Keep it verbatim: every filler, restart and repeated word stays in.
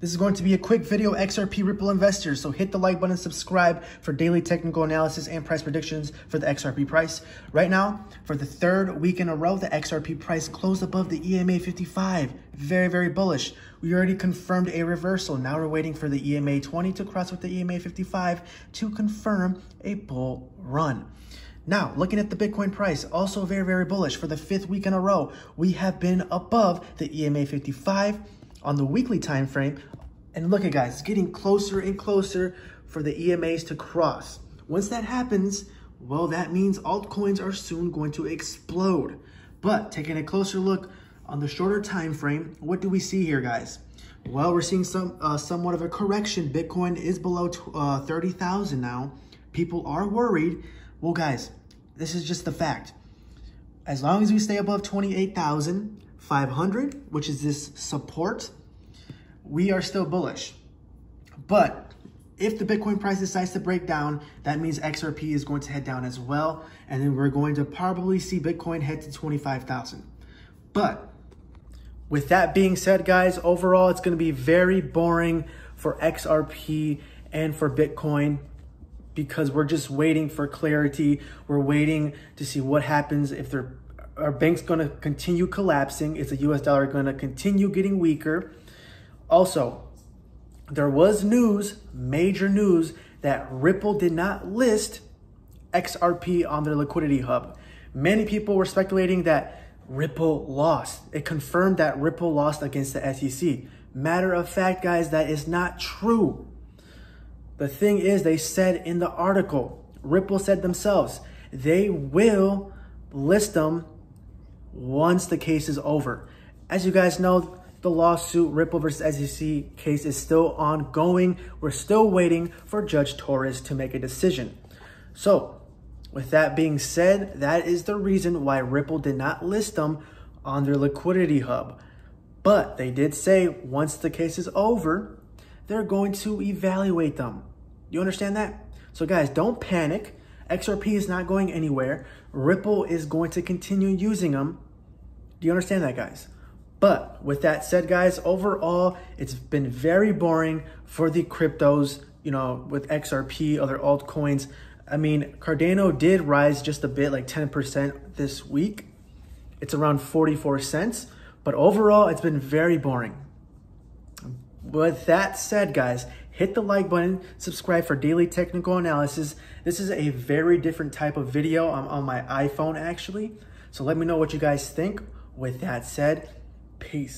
This is going to be a quick video, X R P Ripple investors, so hit the like button and subscribe for daily technical analysis and price predictions for the X R P price. Right now, for the third week in a row, the X R P price closed above the E M A fifty-five. Very, very bullish. We already confirmed a reversal. Now we're waiting for the E M A twenty to cross with the E M A fifty-five to confirm a bull run. Now, looking at the Bitcoin price, also very, very bullish. For the fifth week in a row, we have been above the E M A fifty-five. On the weekly time frame, and look at guys, it's getting closer and closer for the E M As to cross. Once that happens, well, that means altcoins are soon going to explode. But taking a closer look on the shorter time frame, what do we see here, guys? Well, we're seeing some uh, somewhat of a correction. Bitcoin is below uh, thirty thousand now. People are worried. Well, guys, this is just the fact. As long as we stay above twenty-eight thousand five hundred, which is this support, we are still bullish. But if the Bitcoin price decides to break down, that means X R P is going to head down as well, and then we're going to probably see Bitcoin head to twenty-five thousand. But with that being said, guys, overall it's going to be very boring for X R P and for Bitcoin, because we're just waiting for clarity. We're waiting to see what happens if they're Our bank's going to continue collapsing. Is the U S dollar going to continue getting weaker? Also, there was news, major news, that Ripple did not list X R P on their liquidity hub. Many people were speculating that Ripple lost. It confirmed that Ripple lost against the S E C. Matter of fact, guys, that is not true. The thing is, they said in the article, Ripple said themselves, they will list them once the case is over. As you guys know, the lawsuit Ripple versus S E C case is still ongoing. We're still waiting for Judge Torres to make a decision. So with that being said, that is the reason why Ripple did not list them on their liquidity hub. But they did say once the case is over, they're going to evaluate them. You understand that? So guys, don't panic. X R P is not going anywhere. Ripple is going to continue using them. Do you understand that, guys? But with that said, guys, overall, it's been very boring for the cryptos, you know, with X R P, other altcoins. I mean, Cardano did rise just a bit, like ten percent this week. It's around forty-four cents. But overall, it's been very boring. With that said, guys, hit the like button, subscribe for daily technical analysis. This is a very different type of video. I'm on my iPhone, actually. So let me know what you guys think. With that said, peace.